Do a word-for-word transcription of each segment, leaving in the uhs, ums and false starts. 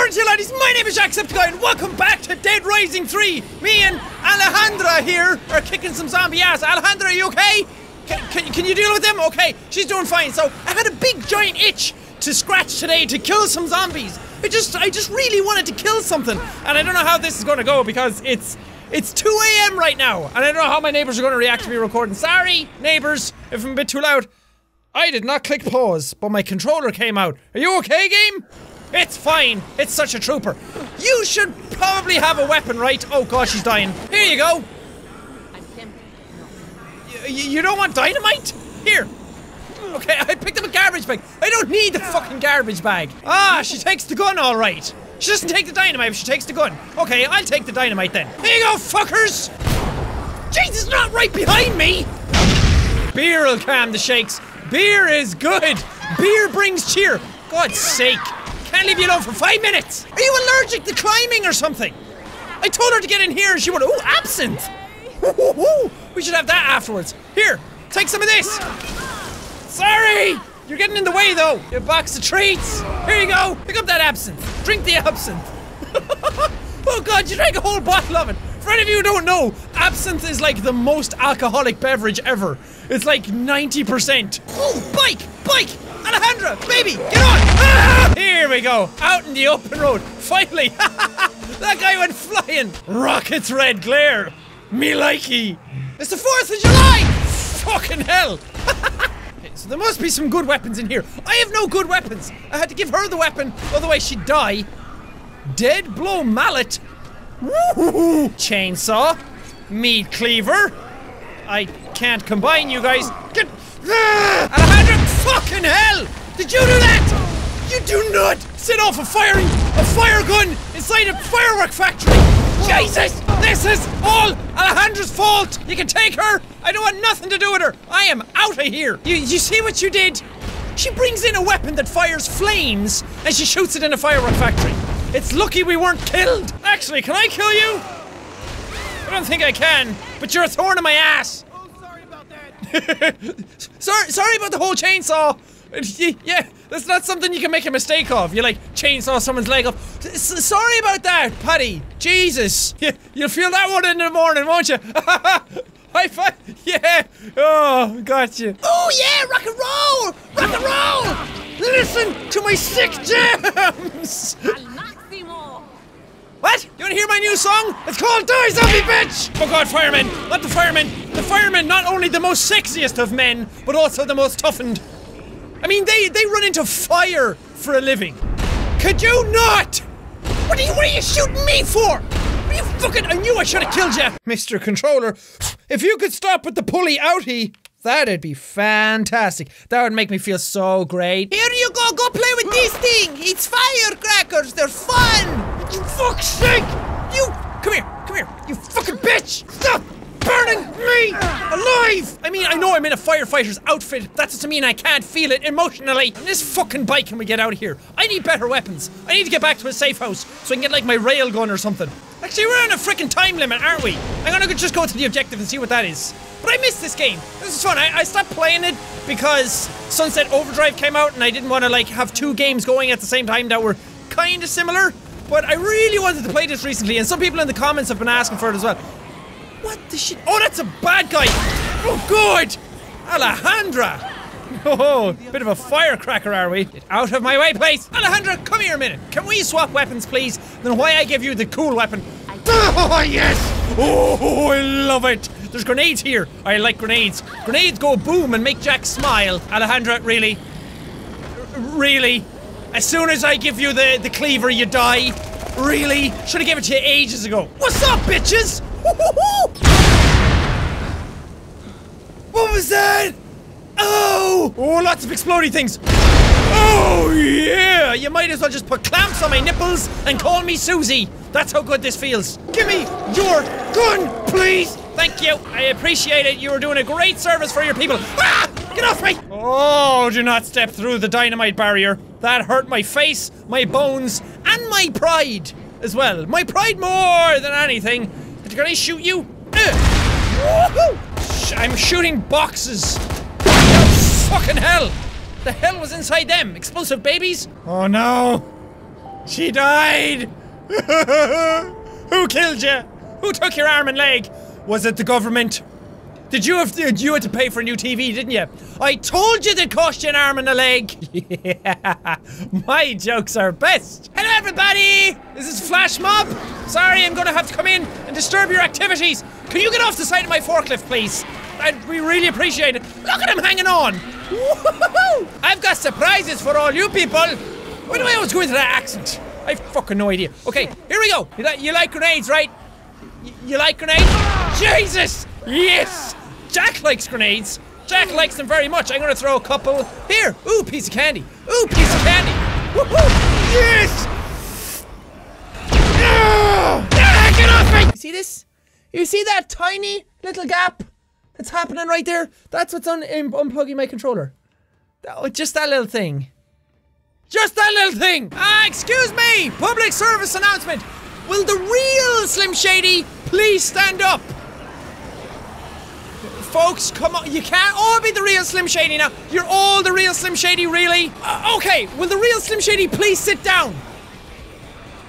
morning to you, ladies. My name is Jacksepticeye and welcome back to Dead Rising three. Me and Alejandra here are kicking some zombie ass. Alejandra, are you okay? Can, can, can you deal with them? Okay, she's doing fine. So I had a big giant itch to scratch today to kill some zombies. I just, I just really wanted to kill something, and I don't know how this is going to go because it's, it's two A M right now, and I don't know how my neighbors are going to react to me recording. Sorry, neighbors, if I'm a bit too loud. I did not click pause, but my controller came out. Are you okay, game? It's fine. It's such a trooper. You should probably have a weapon, right? Oh gosh, she's dying. Here you go. You, you don't want dynamite? Here. Okay, I picked up a garbage bag. I don't need the fucking garbage bag. Ah, she takes the gun, all right. She doesn't take the dynamite, but she takes the gun. Okay, I'll take the dynamite then. Here you go, fuckers. Jesus, not right behind me. Beer will calm the shakes. Beer is good. Beer brings cheer. God's sake. Can't leave you alone for five minutes! Are you allergic to climbing or something? I told her to get in here and she went, ooh, absinthe! Woo-hoo-hoo! We should have that afterwards. Here, take some of this! Sorry! You're getting in the way though! Your box of treats! Here you go! Pick up that absinthe! Drink the absinthe! Oh god, you drank a whole bottle of it! For any of you who don't know, absinthe is like the most alcoholic beverage ever. It's like ninety percent. Oh, bike! Bike! Alejandra, baby, get on! Ah! Here we go, out in the open road, finally! That guy went flying! Rocket's red glare, me likey! It's the fourth of July! Fucking hell! Okay, so there must be some good weapons in here. I have no good weapons! I had to give her the weapon, otherwise she'd die. Dead blow mallet? Woohoo! Chainsaw? Meat cleaver? I can't combine you guys. Get... Ah! Alejandra, fucking hell! Did you do that? You do not set off a firing, a fire gun inside a firework factory! Jesus! This is all Alejandra's fault! You can take her! I don't want nothing to do with her! I am out of here! You, you see what you did? She brings in a weapon that fires flames and she shoots it in a firework factory. It's lucky we weren't killed! Actually, can I kill you? I don't think I can, but you're a thorn in my ass! sorry, sorry about the whole chainsaw. Yeah, that's not something you can make a mistake of. You like chainsaw someone's leg off. S sorry about that, Patty. Jesus, yeah, you'll feel that one in the morning, won't you? High five. Yeah. Oh, gotcha. Oh yeah, rock and roll, rock and roll. Listen to my sick jams. What? You wanna hear my new song? It's called Die Zombie Bitch! Oh god, firemen! Not the firemen! The firemen, not only the most sexiest of men, but also the most toughened. I mean, they, they run into fire for a living. Could you not? What are you, what are you shooting me for? What are you fucking- I knew I should've killed you! Mister Controller, if you could stop with the pulley outie, that'd be fantastic. That would make me feel so great. Here you go, go play with this thing! It's firecrackers, they're fun! You fuck's sake! You! Come here! Come here! You fucking bitch! Stop burning me alive! I mean, I know I'm in a firefighter's outfit. That doesn't mean I can't feel it emotionally. On this fucking bike can we get out of here? I need better weapons. I need to get back to a safe house so I can get like my railgun or something. Actually, we're on a freaking time limit, aren't we? I'm gonna just go to the objective and see what that is. But I missed this game. This is fun. I, I stopped playing it because Sunset Overdrive came out and I didn't want to like have two games going at the same time that were kind of similar. But I really wanted to play this recently, and some people in the comments have been asking for it as well. What the shit? Oh, that's a bad guy! Oh, good! Alejandra! Oh, bit of a firecracker, are we? Get out of my way, please! Alejandra, come here a minute! Can we swap weapons, please? Then why I give you the cool weapon? Oh, yes! Oh, I love it! There's grenades here! I like grenades. Grenades go boom and make Jack smile. Alejandra, really? Really? As soon as I give you the, the cleaver, you die. Really? Should've given it to you ages ago. What's up, bitches? What was that? Oh! Oh, lots of exploding things. Oh, yeah! You might as well just put clamps on my nipples and call me Susie. That's how good this feels. Give me your gun, please! Thank you. I appreciate it. You are doing a great service for your people. Ah! Get off me! Oh, do not step through the dynamite barrier. That hurt my face, my bones, and my pride as well. My pride more than anything. Can I shoot you? Uh. Sh I'm shooting boxes. Oh, fucking hell! The hell was inside them? Explosive babies? Oh no! She died! Who killed you? Who took your arm and leg? Was it the government? Did you have to, you had to pay for a new T V, didn't you? I told you they'd cost you an arm and a leg! Yeah, my jokes are best! Hello everybody! This is Flash Mob! Sorry, I'm gonna have to come in and disturb your activities! Can you get off the side of my forklift, please? I'd we really appreciate it. Look at him hanging on! Woo-hoo-hoo! I've got surprises for all you people! Why do I always go into that accent? I've fucking no idea. Okay, here we go! You, li you like grenades, right? Y you like grenades? Jesus! Yes! Jack likes grenades! Jack likes them very much. I'm gonna throw a couple here! Ooh, piece of candy! Ooh, piece of candy! Woohoo! Yes! No! Ah, get off me! You see this? You see that tiny little gap that's happening right there? That's what's un un unplugging my controller. Oh, just that little thing. Just that little thing! Ah, excuse me! Public service announcement! Will the real Slim Shady please stand up? Folks, come on, you can't all be the real Slim Shady now. You're all the real Slim Shady, really? Uh, okay, will the real Slim Shady please sit down?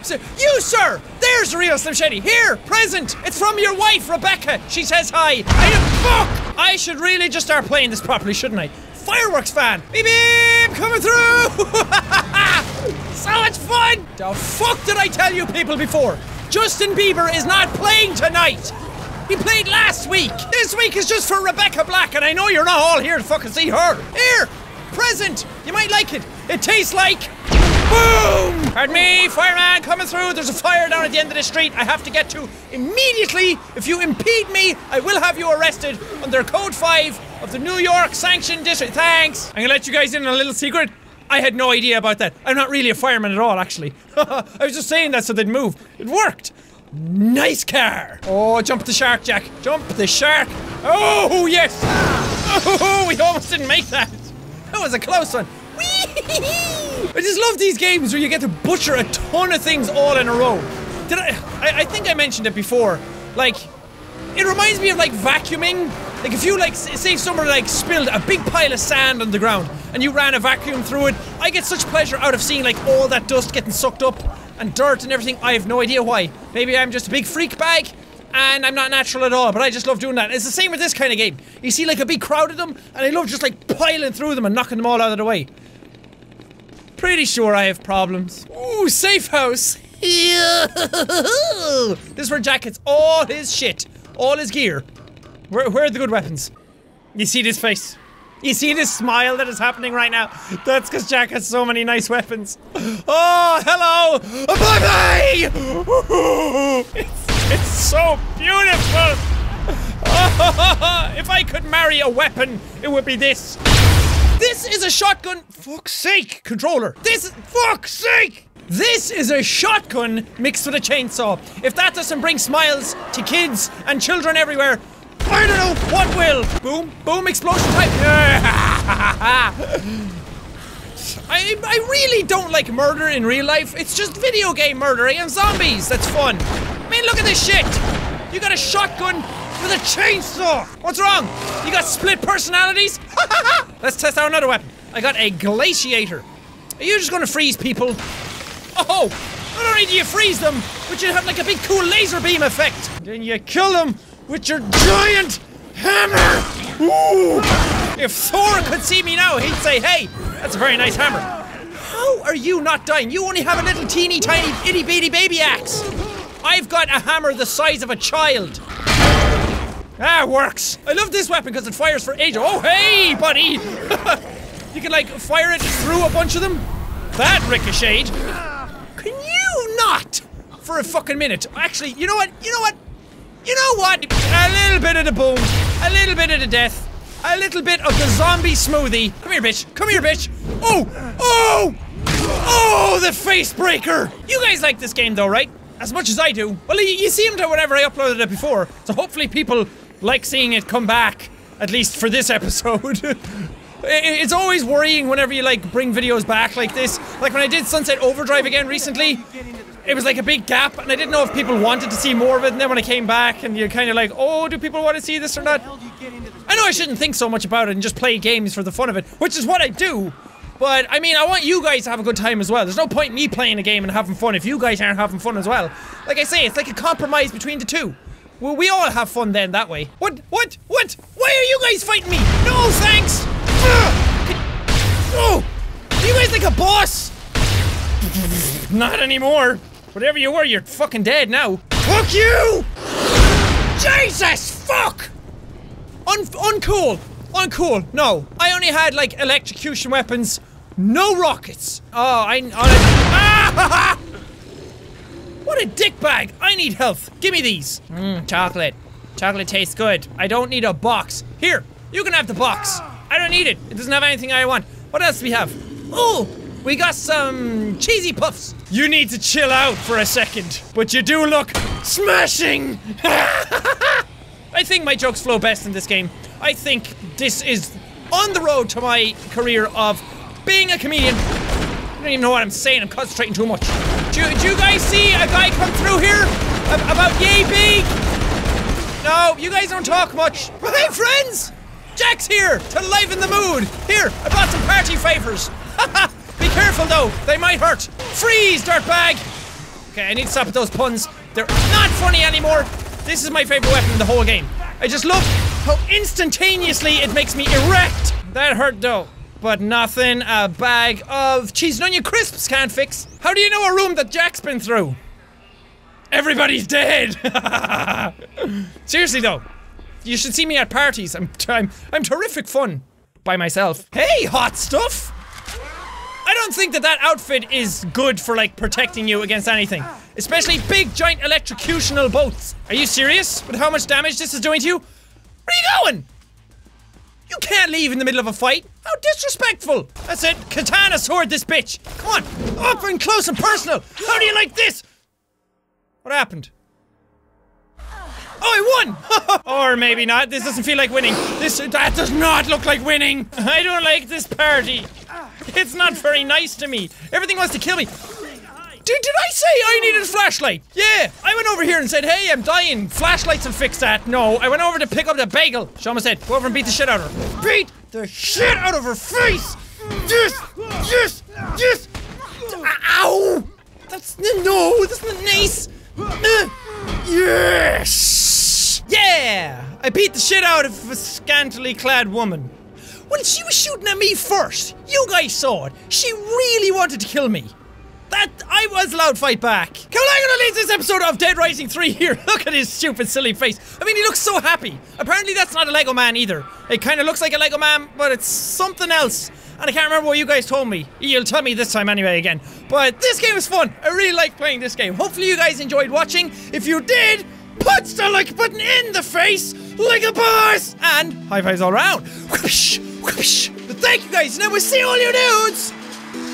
So, you, sir! There's the real Slim Shady! Here, present! It's from your wife, Rebecca! She says hi! I fuck! I should really just start playing this properly, shouldn't I? Fireworks fan! Beep beep! Coming through! So much fun! The fuck did I tell you people before? Justin Bieber is not playing tonight! He played last week! This week is just for Rebecca Black, and I know you're not all here to fucking see her! Here! Present! You might like it! It tastes like... boom! Pardon me, fireman coming through! There's a fire down at the end of the street I have to get to immediately! If you impede me, I will have you arrested under Code five of the New York Sanctioned District. Thanks! I'm gonna let you guys in on a little secret. I had no idea about that. I'm not really a fireman at all, actually. I was just saying that so they'd move. It worked! Nice car! Oh, jump the shark, Jack! Jump the shark! Oh, yes! Oh, we almost didn't make that! That was a close one! Wee-hee-hee! I just love these games where you get to butcher a ton of things all in a row. Did I, I- I think I mentioned it before. Like, it reminds me of, like, vacuuming. Like, if you, like, say someone, like, spilled a big pile of sand on the ground and you ran a vacuum through it, I get such pleasure out of seeing, like, all that dust getting sucked up. And dirt and everything. I have no idea why. Maybe I'm just a big freak bag and I'm not natural at all, but I just love doing that. It's the same with this kind of game. You see like a big crowd of them and I love just like piling through them and knocking them all out of the way. Pretty sure I have problems. Ooh, safe house. This is where Jack gets all his shit, all his gear. Where, where are the good weapons? You see this face? You see this smile that is happening right now? That's because Jack has so many nice weapons. Oh, hello! Bye-bye! It's, it's so beautiful! Oh, if I could marry a weapon, it would be this. This is a shotgun... Fuck's sake, controller. This... Fuck's sake! This is a shotgun mixed with a chainsaw. If that doesn't bring smiles to kids and children everywhere, I don't know what will! Boom, boom, explosion type! I, I really don't like murder in real life. It's just video game murder and zombies. That's fun. Man, look at this shit! You got a shotgun with a chainsaw! What's wrong? You got split personalities? Let's test out another weapon. I got a glaciator. Are you just gonna freeze people? Oh! Not only do you freeze them, but you have like a big cool laser beam effect. Then you kill them with your giant hammer! Ooh. If Thor could see me now, he'd say, hey, that's a very nice hammer. How are you not dying? You only have a little teeny tiny itty bitty baby axe. I've got a hammer the size of a child. That works. I love this weapon because it fires for ages. Oh, hey, buddy! You can like fire it through a bunch of them. That ricocheted. Can you not? For a fucking minute. Actually, you know what? You know what? You know what? A little bit of the boom, a little bit of the death, a little bit of the zombie smoothie. Come here, bitch. Come here, bitch. Oh! Oh! Oh, the face breaker! You guys like this game though, right? As much as I do. Well, you, you seemed to whenever I uploaded it before, so hopefully people like seeing it come back, at least for this episode. it, it's always worrying whenever you like bring videos back like this. Like when I did Sunset Overdrive again recently, it was like a big gap, and I didn't know if people wanted to see more of it, and then when I came back, and you're kind of like, oh, do people want to see this or not? I know I shouldn't think so much about it and just play games for the fun of it, which is what I do, But, I mean, I want you guys to have a good time as well. There's no point in me playing a game and having fun if you guys aren't having fun as well. Like I say, it's like a compromise between the two. Well, we all have fun then that way. What? What? What? Why are you guys fighting me? No, thanks! Oh! Are you guys like a boss? Not anymore. Whatever you were, you're fucking dead now. Fuck you! Jesus, fuck! Un- uncool. Uncool. No. I only had, like, electrocution weapons. No rockets! Oh, I- on a, ah, what a dickbag! I need health! Give me these! Mmm, chocolate. Chocolate tastes good. I don't need a box. Here! You can have the box! I don't need it! It doesn't have anything I want. What else do we have? Oh! We got some cheesy puffs! You need to chill out for a second, but you do look smashing! I think my jokes flow best in this game. I think this is on the road to my career of being a comedian. I don't even know what I'm saying, I'm concentrating too much. Do, do you guys see a guy come through here? About yay big? No, you guys don't talk much. Well, hey friends! Jack's here to liven the mood. Here, I brought some party favors. Be careful though, they might hurt. Freeze, dirtbag! Okay, I need to stop with those puns. They're not funny anymore. This is my favorite weapon in the whole game. I just love how instantaneously it makes me erect. That hurt though. But nothing a bag of cheese and onion crisps can't fix. How do you know a room that Jack's been through? Everybody's dead! Seriously though, you should see me at parties. I'm, I'm, I'm terrific fun by myself. Hey, hot stuff! I don't think that that outfit is good for like protecting you against anything. Especially big giant electrocutional boats. Are you serious with how much damage this is doing to you? Where are you going? You can't leave in the middle of a fight! How disrespectful! That's it, katana sword this bitch! Come on, up and close and personal! How do you like this? What happened? Oh, I won! Or maybe not, this doesn't feel like winning. This- that does not look like winning! I don't like this party. It's not very nice to me. Everything wants to kill me. Did, did I say I needed a flashlight? Yeah, I went over here and said, hey, I'm dying. Flashlights will fix that. No, I went over to pick up the bagel. Shama said, go over and beat the shit out of her. Beat the shit out of her face! Yes! Yes! Yes! Ow! That's, no, that's not nice. Yes! Yeah! I beat the shit out of a scantily clad woman. Well, she was shooting at me first. You guys saw it. She really wanted to kill me. That- I was allowed to fight back. Come on, I'm gonna leave this episode of Dead Rising three here. Look at his stupid, silly face. I mean, he looks so happy. Apparently that's not a Lego man either. It kind of looks like a Lego man, but it's something else. And I can't remember what you guys told me. You'll tell me this time anyway again. But this game is fun. I really like playing this game. Hopefully you guys enjoyed watching. If you did, put the like button in the face like a boss. And high fives all around. Whoosh, whoosh. But thank you guys, and I will see all you dudes.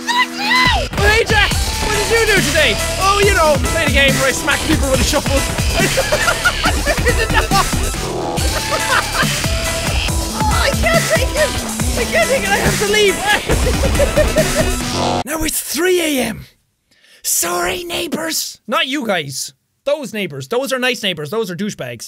Oh, hey Jack, what did you do today? Oh, you know, play the game where I smack people with a shovel. Oh, I can't take it! I can't take it, I have to leave! Now it's three A M Sorry, neighbors! Not you guys. Those neighbors. Those are nice neighbors. Those are douchebags.